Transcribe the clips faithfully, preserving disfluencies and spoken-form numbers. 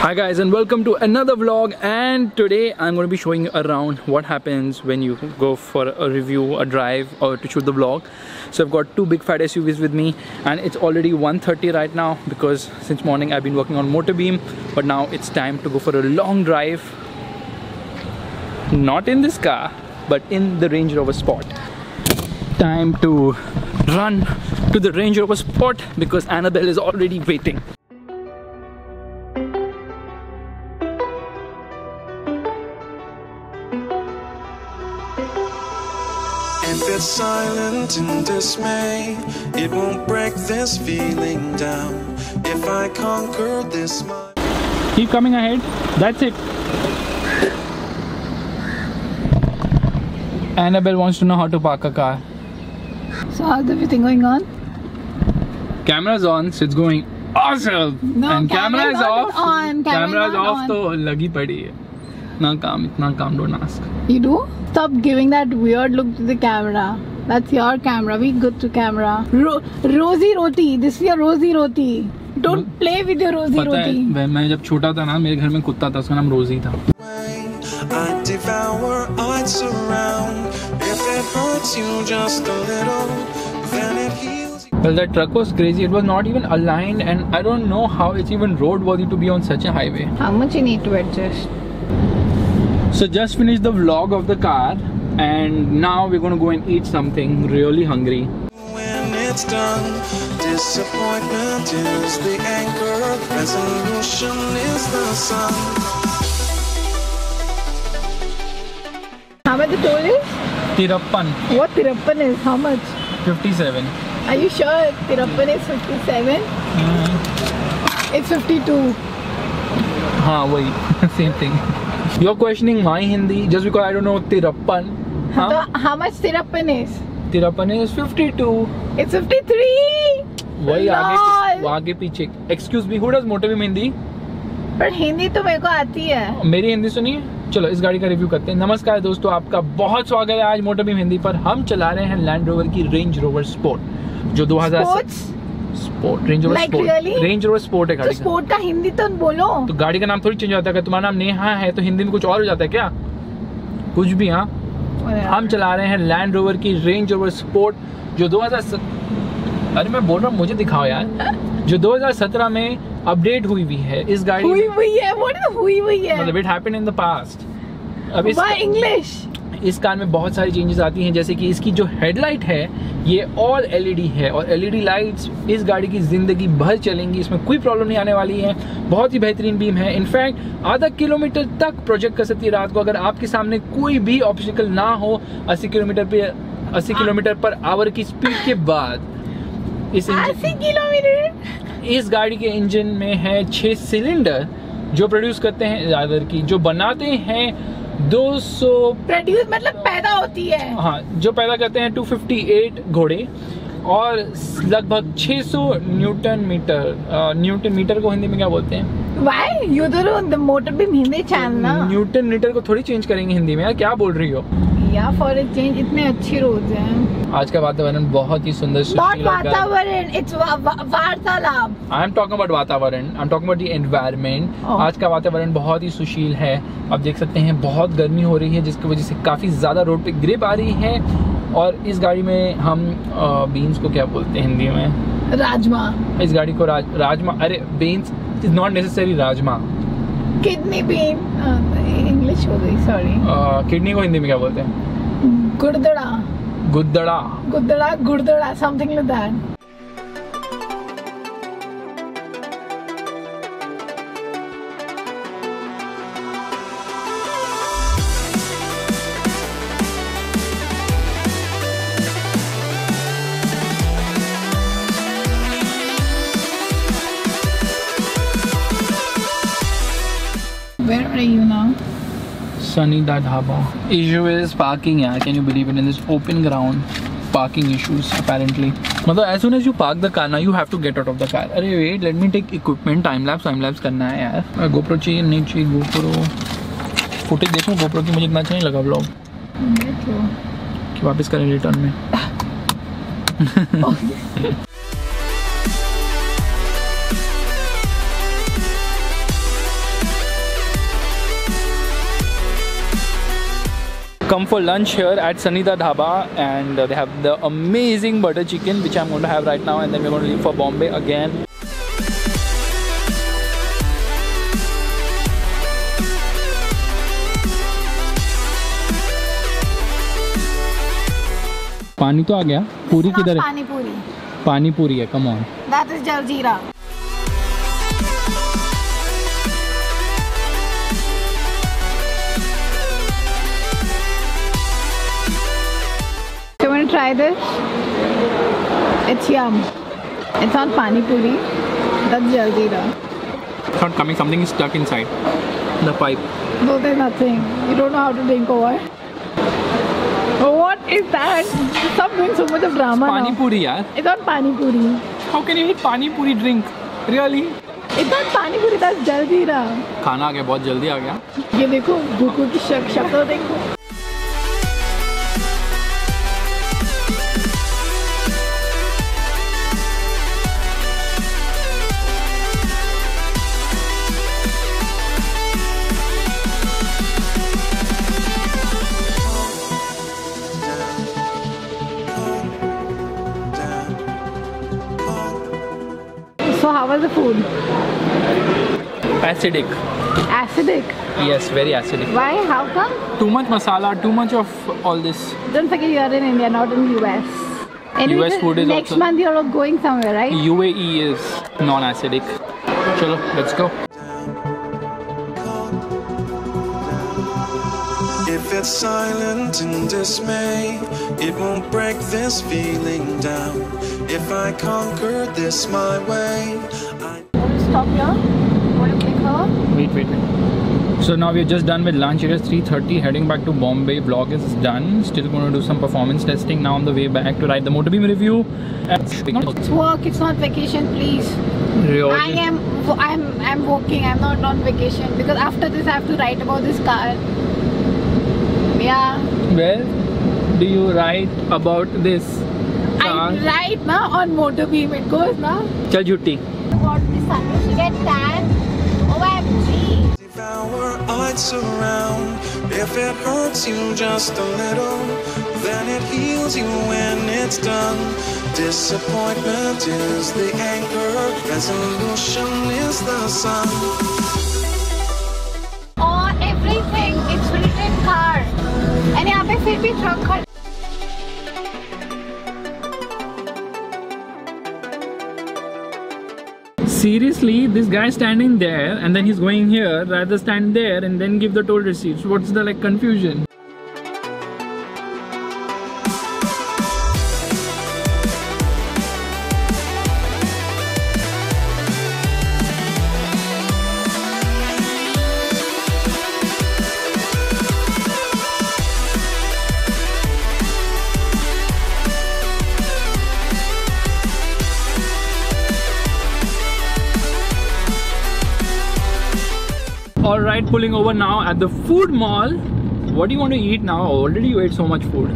Hi guys, and welcome to another vlog. And today I'm going to be showing you around what happens when you go for a review, a drive, or to shoot the vlog. So I've got two big fat S U Vs with me, and it's already one thirty right now because since morning I've been working on motorbeam, but now it's time to go for a long drive. Not in this car, but in the Range Rover Sport. Time to run to the Range Rover Sport because Annabelle is already waiting. If it's silent in dismay, it won't break this feeling down. If I conquer this mind. Keep coming ahead. That's it. Annabelle wants to know how to park a car. So how's everything going on? Camera's on, so it's going awesome. No, and camera is off. On. Camera's off, so lagi padi hai. Na kaam, itna kaam, don't ask. You do? Stop giving that weird look to the camera. That's your camera. We good to camera. Ro Rosy Roti. This is your Rosy Roti. Don't no, play with your Rosy Roti. When I was young, I had a dog. His name was Rosie. I devour, I surround. If it hurts you just a little, then it heals you. Well, that truck was crazy. It was not even aligned, and I don't know how it's even roadworthy to be on such a highway. How much you need to adjust? So just finished the vlog of the car, and now we're gonna go and eat something. Really hungry. When it's done, disappointment is the anchor, resolution is the sun. How much the toll is? Tirappan. What Tirappan is? How much? fifty-seven. Are you sure Tirappan is fifty-seven? Mm. It's fifty-two. Haan, wahi. Same thing. You're questioning my Hindi just because I don't know Tirappan. Huh? So how much Tirappan is? Tirappan is fifty-two. It's fifty-three. Why aage, aage piche. Excuse me, who does motorbeam Hindi? But Hindi to मेरे को आती है. मेरी हिंदी सुनिए. चलो इस गाड़ी का रिव्यू करते हैं. नमस्कार दोस्तों, आपका बहुत स्वागत है आज मोटरबीम हिंदी पर. हम चला रहे हैं लैंड रोवर की रेंज रोवर स्पोर्ट जो two thousand Sport, Range Rover like Sport. Really? Range Rover Sport है गाड़ी का. तो Sport का हिंदी तो बोलो. तो गाड़ी का नाम थोड़ी चेंज होता है. तुम्हारा नाम नेहा है तो हिंदी में कुछ और हो जाता है क्या? कुछ भी. हाँ, हम चला रहे हैं लैंड रोवर की रेंज रोवर स्पोर्ट जो two thousand seven अरे मैं बोल रहा हूँ मुझे दिखाओ यार जो twenty seventeen में अपडेट हुई हुई है इस गाड़ी हुई हुई है. What is हुई हुई है? मतलब it happened in the past. अब इस इंग्लिश इस कार में बहुत सारी चेंजेस आती हैं, जैसे कि इसकी जो हेडलाइट है ये ऑल एलईडी है और एलईडी लाइट्स इस गाड़ी की ज़िंदगी भर चलेंगी. इसमें कोई प्रॉब्लम नहीं आने वाली है. बहुत ही बेहतरीन बीम है. इनफैक्ट आधा किलोमीटर तक प्रोजेक्ट कर सकती है रात को अगर आपके सामने कोई भी ऑब्स्टिकल ना हो. अस्सी किलोमीटर पे अस्सी किलोमीटर पर आवर की स्पीड के बाद इस इंजन इस गाड़ी के इंजन में है छः सिलेंडर जो प्रोड्यूस करते हैं आवर की जो बनाते हैं two hundred प्रोड्यूस मतलब पैदा होती है. हाँ, जो पैदा करते हैं two fifty-eight घोड़े और लगभग six hundred newton metre. Newton metre को हिंदी में क्या बोलते हैं? Why? You don't the motor beam Hindi channel ना. न्यूटन मीटर को थोड़ी चेंज करेंगे हिंदी में यार. क्या बोल रही हो? या फॉर चेंज इतने अच्छे रोज हैं. आज का वातावरण बहुत ही सुंदर सुशील वातावरण. इट्स वार्तालाप. आई एम टॉकिंग अबाउट वातावरण. I am talking about the environment. आज का वातावरण बहुत ही सुशील है. आप देख सकते हैं बहुत गर्मी हो रही है जिसकी वजह से काफी ज्यादा रोड पे ग्रिप आ रही है. और इस गाड़ी में हम बीन्स को क्या बोलते हैं हिंदी में? राजमा. इस गाड़ी को राज, राजमा. अरे beans is not necessary rajma. Kidney bean. English हो गई सॉरी. किडनी को हिंदी में क्या बोलते हैं? गुर्दड़ा. गुर्दड़ा गुर्दड़ा गुर्दड़ा something like that. Where are you now? Sunny Da Dhaba. Issue is parking, yeah. Can you believe it? In this open ground, parking issues apparently. Matlab, as soon as you park the car, now you have to get out of the car. Arey wait, let me take equipment. Time lapse, time lapse करना है यार. Uh, GoPro चाहिए, नहीं चाहिए GoPro. Footage देखो GoPro की मुझे इतना अच्छा नहीं लगा vlog. देखो. कि वापस करें return में. Oh, yes. come for lunch here at Sunny Da Dhaba, and uh, they have the amazing butter chicken which I'm going to have right now, and then we're going to leave for Bombay again. पानी तो आ गया, पूरी किधर है? पानी पूरी, पानी पूरी है, come on, that is jaljeera. You want to try this? It's yum. It's not pani puri, that's jaljeera. It's not coming, something is stuck inside the pipe. No, there's nothing. You don't know how to drink over. What is that? Stop doing so much of drama. It's pani puri, yaar. It's not pani puri. How can you eat pani puri drink? Really? It's not pani puri, that's jaljeera. Khana aa gaya, bahut jaldi aa gaya. Ye dekho, bhukko ki shak shakal dekho. So how was the food? Acidic. Acidic? Yes, very acidic. Why? How come? Too much masala, too much of all this. Don't forget you are in India, not in U S. Anyway, U S food is next also month you are going somewhere, right? U A E is non-acidic. Chalo, let's go. If it's silent in dismay, it won't break this feeling down. If I conquer this my way, I... Stop here. Want to click her? Wait, wait, wait. So now we're just done with lunch. It is three thirty. Heading back to Bombay. Vlog is done. Still going to do some performance testing now on the way back to write the motorbeam review. It's work. It's not vacation, please. Really? I am. I'm. I'm working. I'm not on vacation because after this I have to write about this car. Yeah. Where do you write about this car? I write na on motorbeam. It goes na. Chal jhutti. What the sun? She get tan. O M G. Devour, I'd surround. If it hurts you just a little, then it heals you when it's done. Disappointment is the anchor. Resolution is the sun. And यहाँ पे फिर भी truck खड़ा. Seriously, this guy standing there and then he's going here, rather stand there and then give the toll receipts. What's the like confusion? Alright, pulling over now at the food mall. What do you want to eat now? Already you ate so much food.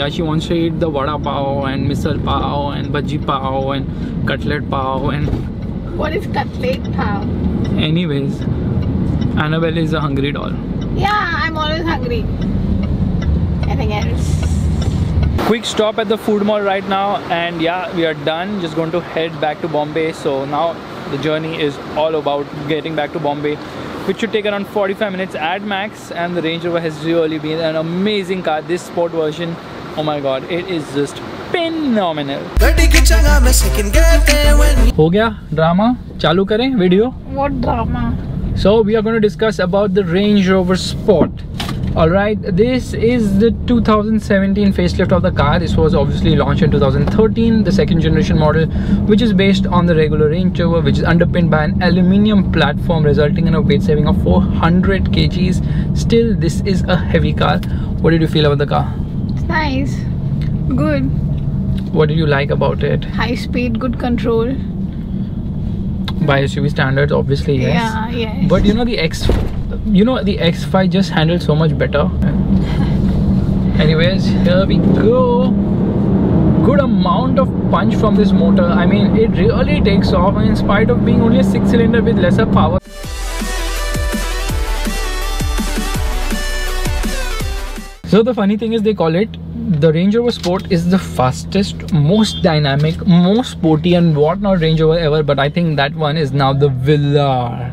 Yeah, she wants to eat the vada pav and misal pav and bhaji pav and cutlet pav and... What is cutlet pav? Anyways, Annabelle is a hungry doll. Yeah, I'm always hungry. Anything else? Quick stop at the food mall right now, and yeah, we are done. Just going to head back to Bombay. So now the journey is all about getting back to Bombay, which should take around forty-five minutes at max. And the Range Rover has really been an amazing car. This sport version, oh my god, it is just phenomenal. Ho gaya drama, chalu kare video. What drama? So we are going to discuss about the Range Rover Sport. All right, this is the two thousand seventeen facelift of the car. This was obviously launched in two thousand thirteen, the second generation model, which is based on the regular Range Rover, which is underpinned by an aluminium platform, resulting in a weight saving of four hundred kilograms. Still, this is a heavy car. What did you feel about the car? It's nice. Good. What did you like about it? High speed, good control. By S U V standards, obviously, yes. Yeah, yes. But you know the X... You know the X five just handled so much better. Anyways, here we go. Good amount of punch from this motor. I mean, it really takes off in spite of being only a six cylinder with lesser power. So the funny thing is, they call it the Range Rover Sport is the fastest, most dynamic, most sporty and whatnot Range Rover ever, but I think that one is now the Velar.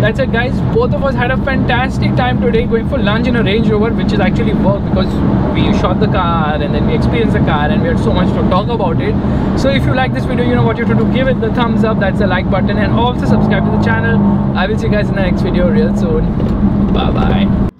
That's it guys, both of us had a fantastic time today going for lunch in a Range Rover, which is actually work because we shot the car and then we experienced the car and we had so much to talk about it. So if you like this video, you know what you have to do, give it the thumbs up, that's the like button, and also subscribe to the channel. I will see you guys in the next video real soon. Bye bye.